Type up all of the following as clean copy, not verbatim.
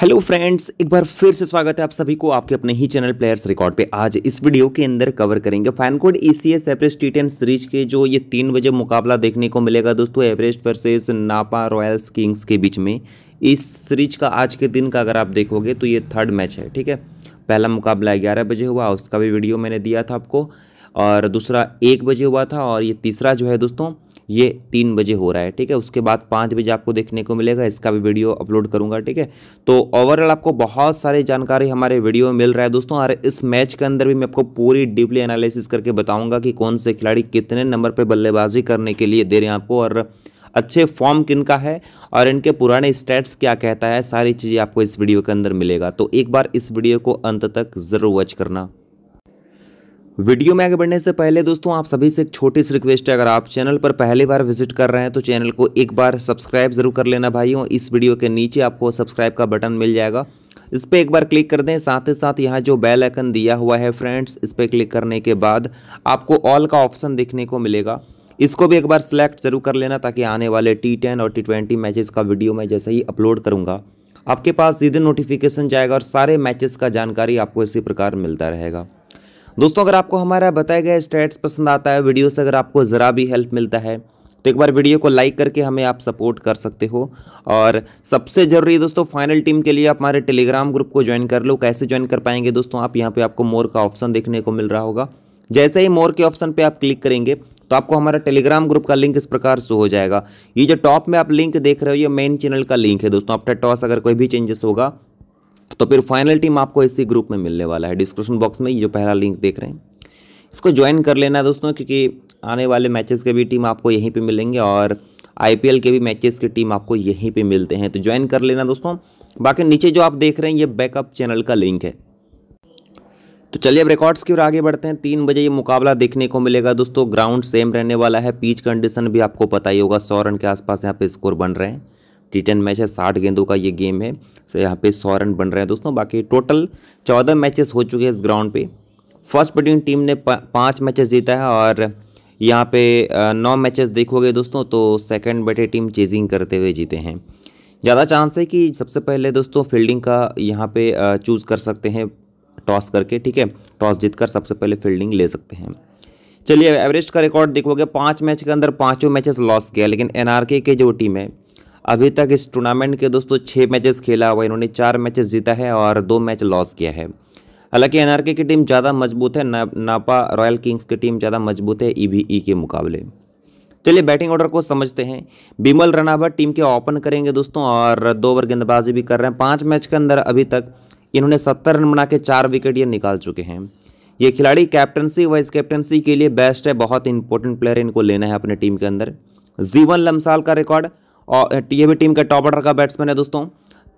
Hello friends, एक बार फिर से स्वागत है आप सभी को आपके अपने ही चैनल प्लेयर्स रिकॉर्ड पे। आज इस वीडियो के अंदर कवर करेंगे फैनकोड ईसीएस एवरेस्ट टी10 सीरीज के जो ये 3 बजे मुकाबला देखने को मिलेगा दोस्तों, Everest versus Napa royal kings के बीच में। इस सीरीज का आज के दिन का अगर आप देखोगे तो ये 3rd मैच है, ठीक है। पहला मुकाबला 11 बजे हुआ, उसका भी वीडियो मैंने दिया था आपको, और दूसरा 1 बजे हुआ था, और ये तीसरा जो है दोस्तों ये 3 बजे हो रहा है, ठीक है। उसके बाद 5 बजे आपको देखने को मिलेगा, इसका भी वीडियो अपलोड करूंगा, ठीक है। तो ओवरऑल आपको बहुत सारी जानकारी हमारे वीडियो में मिल रहा है दोस्तों, और इस मैच के अंदर भी मैं आपको पूरी डीपली एनालिसिस करके बताऊंगा कि कौन से खिलाड़ी कितने नंबर पर बल्लेबाजी करने के लिए दे रहे हैं आपको, और अच्छे फॉर्म किन का है, और इनके पुराने स्टैट्स क्या कहता है, सारी चीज़ें आपको इस वीडियो के अंदर मिलेगा। तो एक बार इस वीडियो को अंत तक ज़रूर वॉच करना। वीडियो में आगे बढ़ने से पहले दोस्तों आप सभी से एक छोटी सी रिक्वेस्ट है, अगर आप चैनल पर पहली बार विजिट कर रहे हैं तो चैनल को एक बार सब्सक्राइब जरूर कर लेना भाइयों। इस वीडियो के नीचे आपको सब्सक्राइब का बटन मिल जाएगा, इस पर एक बार क्लिक कर दें। साथ ही साथ यहाँ जो बेल आइकन दिया हुआ है फ्रेंड्स, इस पर क्लिक करने के बाद आपको ऑल का ऑप्शन देखने को मिलेगा, इसको भी एक बार सिलेक्ट जरूर कर लेना, ताकि आने वाले T10 और T20 मैचेस का वीडियो मैं जैसे ही अपलोड करूँगा आपके पास सीधे नोटिफिकेशन जाएगा, और सारे मैचेस का जानकारी आपको इसी प्रकार मिलता रहेगा दोस्तों। अगर आपको हमारा बताया गया स्टैट्स पसंद आता है, वीडियो से अगर आपको ज़रा भी हेल्प मिलता है तो एक बार वीडियो को लाइक करके हमें आप सपोर्ट कर सकते हो। और सबसे ज़रूरी दोस्तों, फाइनल टीम के लिए आप हमारे टेलीग्राम ग्रुप को ज्वाइन कर लो। कैसे ज्वाइन कर पाएंगे दोस्तों आप, यहाँ पे आपको मोर का ऑप्शन देखने को मिल रहा होगा, जैसे ही मोर के ऑप्शन पर आप क्लिक करेंगे तो आपको हमारा टेलीग्राम ग्रुप का लिंक इस प्रकार शो हो जाएगा। ये जो टॉप में आप लिंक देख रहे हो ये मेन चैनल का लिंक है दोस्तों। आफ्टर टॉस अगर कोई भी चेंजेस होगा तो फिर फाइनल टीम आपको इसी ग्रुप में मिलने वाला है। डिस्क्रिप्शन बॉक्स में ये जो पहला लिंक देख रहे हैं इसको ज्वाइन कर लेना दोस्तों, क्योंकि आने वाले मैचेस के भी टीम आपको यहीं पे मिलेंगे, और आईपीएल के भी मैचेस की टीम आपको यहीं पे मिलते हैं, तो ज्वाइन कर लेना दोस्तों। बाकी नीचे जो आप देख रहे हैं ये बैकअप चैनल का लिंक है। तो चलिए अब रिकॉर्ड्स की ओर आगे बढ़ते हैं। 3 बजे ये मुकाबला देखने को मिलेगा दोस्तों, ग्राउंड सेम रहने वाला है, पिच कंडीशन भी आपको पता ही होगा, 100 रन के आसपास यहाँ पे स्कोर बन रहे हैं। T10 मैच है, 60 गेंदों का ये गेम है, तो यहाँ पे 100 रन बन रहे हैं दोस्तों। बाकी टोटल 14 मैचेस हो चुके हैं इस ग्राउंड पे। फर्स्ट बैटिंग टीम ने 5 मैचेस जीता है, और यहाँ पे 9 मैचेस देखोगे दोस्तों तो सेकंड बैटिंग टीम चेजिंग करते हुए जीते हैं। ज़्यादा चांस है कि सबसे पहले दोस्तों फील्डिंग का यहाँ पे चूज़ कर सकते हैं टॉस करके, ठीक है। टॉस जीत कर सबसे पहले फील्डिंग ले सकते हैं। चलिए एवरेस्ट का रिकॉर्ड देखोगे, 5 मैच के अंदर 5 मैचेस लॉस किया, लेकिन एनआरके के जो टीम है अभी तक इस टूर्नामेंट के दोस्तों 6 मैचेस खेला हुआ, इन्होंने 4 मैचेस जीता है और 2 मैच लॉस किया है। हालांकि एनआरके की टीम ज़्यादा मजबूत है, नापा रॉयल किंग्स की टीम ज़्यादा मजबूत है ईवीई के मुकाबले। चलिए बैटिंग ऑर्डर को समझते हैं। बिमल रनावत टीम के ओपन करेंगे दोस्तों, और 2 ओवर गेंदबाजी भी कर रहे हैं। 5 मैच के अंदर अभी तक इन्होंने 70 रन बना के 4 विकेट ये निकाल चुके हैं। ये खिलाड़ी कैप्टनसी वाइस कैप्टनसी के लिए बेस्ट है, बहुत इंपॉर्टेंट प्लेयर इनको लेना है अपने टीम के अंदर। जीवन लमसाल का रिकॉर्ड, और ये भी टीम का टॉप ऑर्डर का बैट्समैन है दोस्तों।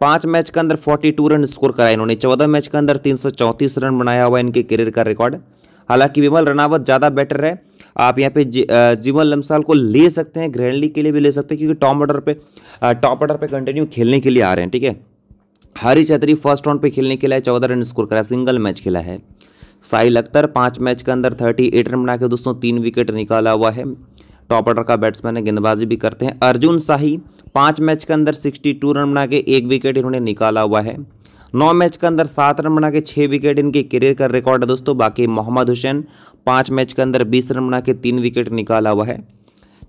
5 मैच के अंदर 42 रन स्कोर कराए इन्होंने, 14 मैच के अंदर 334 रन बनाया हुआ है इनके करियर का रिकॉर्ड। हालांकि विमल रनावत ज़्यादा बेटर है, आप यहाँ पे जीवन लमसाल को ले सकते हैं, ग्रैंडली के लिए भी ले सकते हैं, क्योंकि टॉप ऑर्डर पे कंटिन्यू खेलने के लिए आ रहे हैं, ठीक है। हरी चौधरी फर्स्ट राउंड पे खेलने के लिए 14 रन स्कोर कराया, सिंगल मैच खेला है। साहिल अख्तर 5 मैच के अंदर 38 रन बना के दोस्तों 3 विकेट निकाला हुआ है, टॉप ऑर्डर का बैट्समैन है, गेंदबाजी भी करते हैं। अर्जुन शाही 5 मैच के अंदर 62 रन बना के 1 विकेट इन्होंने निकाला हुआ है। 9 मैच के अंदर 7 रन बना के 6 विकेट इनके करियर का रिकॉर्ड है दोस्तों। बाकी मोहम्मद हुसैन 5 मैच के अंदर 20 रन बना के 3 विकेट निकाला हुआ है।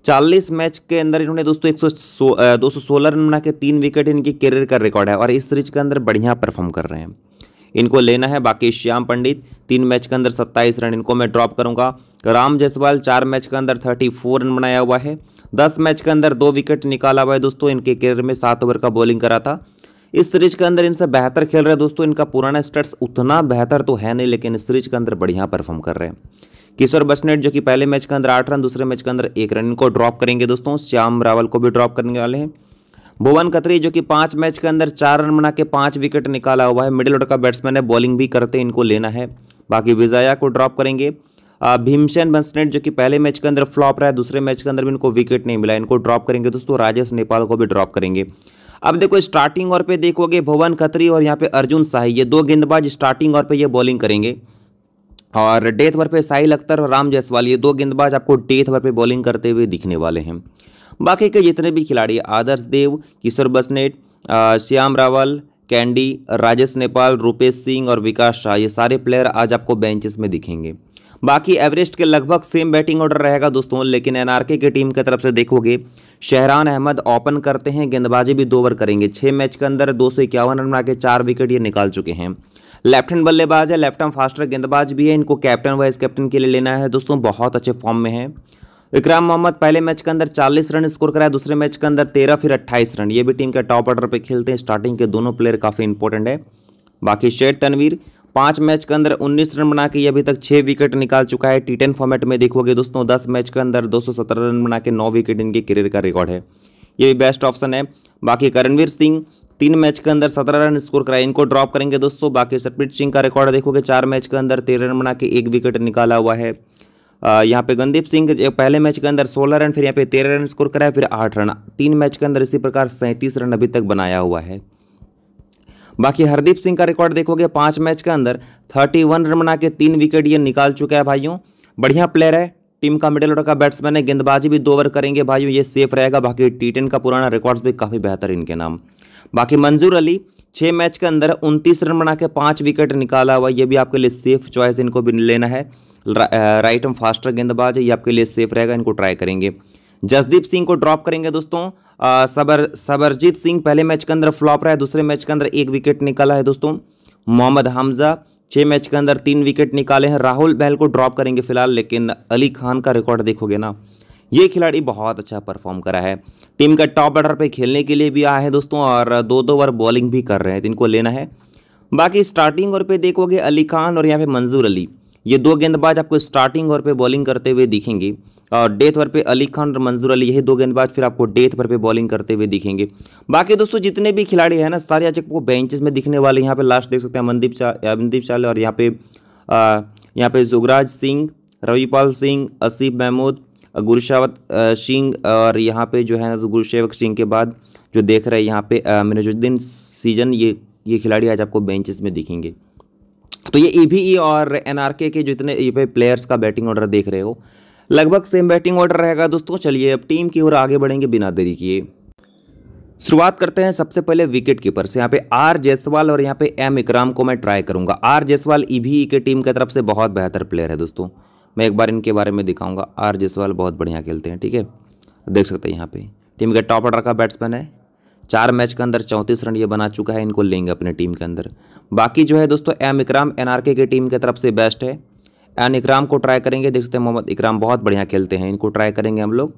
40 मैच के अंदर इन्होंने दोस्तों 216 रन बना के 3 विकेट इनकी करियर का रिकॉर्ड है, और इस सीरीज के अंदर बढ़िया परफॉर्म कर रहे हैं, इनको लेना है। बाकी श्याम पंडित 3 मैच के अंदर 27 रन, इनको मैं ड्रॉप करूंगा। राम जायसवाल 4 मैच के अंदर 34 रन बनाया हुआ है, 10 मैच के अंदर 2 विकेट निकाला हुआ है दोस्तों, इनके करियर में 7 ओवर का बॉलिंग करा था। इस सीरीज के अंदर इनसे बेहतर खेल रहे दोस्तों, इनका पुराना स्टैट्स उतना बेहतर तो है नहीं, लेकिन इस सीरीज के अंदर बढ़िया परफॉर्म कर रहे हैं। किशोर बसनेट जो कि पहले मैच के अंदर 8 रन, दूसरे मैच के अंदर 1 रन, इनको ड्रॉप करेंगे दोस्तों। श्याम रावल को भी ड्रॉप करने वाले हैं। भुवन कतरी जो कि 5 मैच के अंदर 4 रन बना के 5 विकेट निकाला हुआ है, मिडिल ऑर्डर का बैट्समैन है, बॉलिंग भी करते हैं, इनको लेना है। बाकी विजया को ड्रॉप करेंगे। भीमसेन बंसनेट जो कि पहले मैच के अंदर फ्लॉप रहा है, दूसरे मैच के अंदर भी इनको विकेट नहीं मिला, इनको ड्रॉप करेंगे दोस्तों। राजेश नेपाल को भी ड्रॉप करेंगे। अब देखो स्टार्टिंग ओवर पे देखोगे भुवन खत्री और यहाँ पे अर्जुन शाही, ये 2 गेंदबाज स्टार्टिंग ओवर पे ये बॉलिंग करेंगे, और डेथ ओवर पे साहिल अख्तर और राम जायसवाल, ये 2 गेंदबाज आपको डेथ ओवर पे बॉलिंग करते हुए दिखने वाले हैं। बाकी के जितने भी खिलाड़ी आदर्श देव, किशोर बसनेट, श्याम रावल, कैंडी, राजेश नेपाल, रुपेश सिंह और विकास शाह, ये सारे प्लेयर आज आपको बेंचेस में दिखेंगे। बाकी एवरेस्ट के लगभग सेम बैटिंग ऑर्डर रहेगा दोस्तों, लेकिन एनआरके की टीम की तरफ से देखोगे शहरान अहमद ओपन करते हैं, गेंदबाजी भी दो ओवर करेंगे। 6 मैच के अंदर 251 रन बना के 4 विकेट ये निकाल चुके हैं। लेफ्ट हैंड बल्लेबाज है, लेफ्ट हैंड फास्टर गेंदबाज भी है, इनको कैप्टन वाइस कैप्टन के लिए लेना है दोस्तों, बहुत अच्छे फॉर्म में है। इकराम मोहम्मद पहले मैच के अंदर 40 रन स्कोर कराया, दूसरे मैच के अंदर 13 फिर 28 रन, ये भी टीम के टॉप ऑर्डर पे खेलते हैं। स्टार्टिंग के दोनों प्लेयर काफ़ी इंपॉर्टेंट है। बाकी शेर तनवीर 5 मैच के अंदर 19 रन बना के अभी तक 6 विकेट निकाल चुका है। T10 फॉर्मेट में देखोगे दोस्तों 10 मैच के अंदर 217 रन बना के 9 विकेट इनके करियर का रिकॉर्ड है, ये भी बेस्ट ऑप्शन है। बाकी करणवीर सिंह 3 मैच के अंदर 17 रन स्कोर कराए, इनको ड्रॉप करेंगे दोस्तों। बाकी सतप्रीत सिंह का रिकॉर्ड देखोगे 4 मैच के अंदर 13 रन बना के 1 विकेट निकाला हुआ है। यहाँ पे गंदीप सिंह पहले मैच के अंदर 16 रन, फिर यहाँ पे 13 रन स्कोर कराया, फिर 8 रन, 3 मैच के अंदर इसी प्रकार 37 रन अभी तक बनाया हुआ है। बाकी हरदीप सिंह का रिकॉर्ड देखोगे 5 मैच के अंदर 31 रन बना के 3 विकेट ये निकाल चुका है। भाइयों बढ़िया प्लेयर है, टीम का मिडिल ऑर्डर का बैट्समैन है, गेंदबाजी भी 2 ओवर करेंगे भाइयों, ये सेफ रहेगा। बाकी T10 का पुराना रिकॉर्ड्स भी काफ़ी बेहतर इनके नाम। बाकी मंजूर अली 6 मैच के अंदर 29 रन बना के 5 विकेट निकाला हुआ, ये भी आपके लिए सेफ चॉइस, इनको भी लेना है। राइट आर्म फास्टर गेंदबाज है, ये आपके लिए सेफ रहेगा, इनको ट्राई करेंगे। जसदीप सिंह को ड्रॉप करेंगे दोस्तों। सबरजीत सिंह पहले मैच के अंदर फ्लॉप रहा है, दूसरे मैच के अंदर 1 विकेट निकाला है दोस्तों। मोहम्मद हमजा 6 मैच के अंदर 3 विकेट निकाले हैं। राहुल बहल को ड्रॉप करेंगे फिलहाल, लेकिन अली खान का रिकॉर्ड देखोगे ना, ये खिलाड़ी बहुत अच्छा परफॉर्म करा है, टीम का टॉप ऑर्डर पे खेलने के लिए भी आए हैं दोस्तों, और 2-2 ओवर बॉलिंग भी कर रहे हैं, इनको लेना है। बाकी स्टार्टिंग ओवर पे देखोगे अली खान और यहाँ पे मंजूर अली, ये 2 गेंदबाज आपको स्टार्टिंग ओवर पे बॉलिंग करते हुए दिखेंगे, और डेथ ओवर पे अली खान और मंजूर अली, यही 2 गेंदबाज फिर आपको डेथ ओवर पे बॉलिंग करते हुए दिखेंगे। बाकी दोस्तों जितने भी खिलाड़ी हैं ना, सारे आज आपको बेंचेस में दिखने वाले। यहाँ पे लास्ट देख सकते हैं मनदीप शाह और यहाँ पे जुगराज सिंह, रविपाल सिंह, आसिफ महमूद, गुरशेवक सिंह, और यहाँ पे जो है गुरशेवक सिंह के बाद जो देख रहे हैं यहाँ पे मिनजुद्दीन सीजन, ये खिलाड़ी आज आपको बेंचेस में दिखेंगे। तो ये EVE और NRK के जितने ये प्लेयर्स का बैटिंग ऑर्डर देख रहे हो, लगभग सेम बैटिंग ऑर्डर रहेगा दोस्तों। चलिए अब टीम की ओर आगे बढ़ेंगे बिना देरी किए। शुरुआत करते हैं सबसे पहले विकेट कीपर से। यहाँ पे आर जायसवाल और यहाँ पे एम इकराम को मैं ट्राई करूँगा। आर जायसवाल EVE के टीम की तरफ से बहुत बेहतर प्लेयर है दोस्तों, मैं एक बार इनके बारे में दिखाऊंगा। आर जायसवाल बहुत बढ़िया खेलते हैं, ठीक है, देख सकते हैं यहाँ पे टीम के टॉप ऑर्डर का बैट्समैन है। 4 मैच के अंदर 34 रन ये बना चुका है, इनको लेंगे अपने टीम के अंदर। बाकी जो है दोस्तों एम इकराम NRK की टीम की तरफ से बेस्ट है, एम इकराम को ट्राई करेंगे। देख सकते हैं मोहम्मद इकराम बहुत बढ़िया खेलते हैं, इनको ट्राई करेंगे हम लोग,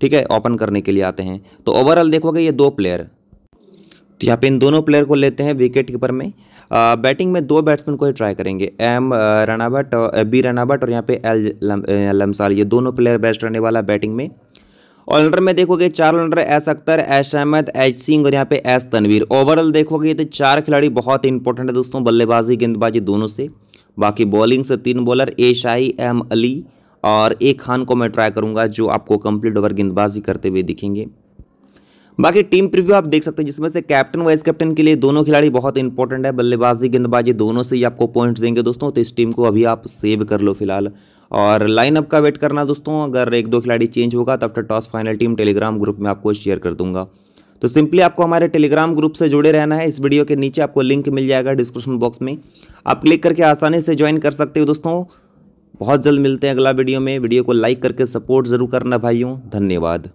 ठीक है, ओपन करने के लिए आते हैं। तो ओवरऑल देखोगे ये 2 प्लेयर, तो यहाँ पे इन दोनों प्लेयर को लेते हैं विकेट कीपर में। बैटिंग में 2 बैट्समैन को ही ट्राई करेंगे, बी रणावत और यहाँ पे एल लमसाल, ये दोनों प्लेयर बेस्ट रहने वाला बैटिंग में। ऑलराउंडर में देखोगे 4 allrounder S Akhtar, S Ahmed, H Singh और यहाँ पे एस तनवीर। ओवरऑल देखोगे तो 4 खिलाड़ी बहुत इंपॉर्टेंट है दोस्तों, बल्लेबाजी गेंदबाजी दोनों से। बाकी बॉलिंग से 3 bowler A Shahi, M Ali और ए खान को मैं ट्राई करूँगा, जो आपको कंप्लीट ओवर गेंदबाजी करते हुए दिखेंगे। बाकी टीम प्रीव्यू आप देख सकते हैं, जिसमें से कैप्टन वाइस कैप्टन के लिए दोनों खिलाड़ी बहुत इंपॉर्टेंट है, बल्लेबाजी गेंदबाजी दोनों से ही आपको पॉइंट्स देंगे दोस्तों। तो इस टीम को अभी आप सेव कर लो फिलहाल, और लाइनअप का वेट करना दोस्तों। अगर 1-2 खिलाड़ी चेंज होगा तो after toss final team Telegram group में आपको शेयर कर दूंगा, तो सिंपली आपको हमारे टेलीग्राम ग्रुप से जुड़े रहना है। इस वीडियो के नीचे आपको लिंक मिल जाएगा डिस्क्रिप्शन बॉक्स में, आप क्लिक करके आसानी से ज्वाइन कर सकते हो दोस्तों। बहुत जल्द मिलते हैं अगला वीडियो में, वीडियो को लाइक करके सपोर्ट ज़रूर करना भाइयों, धन्यवाद।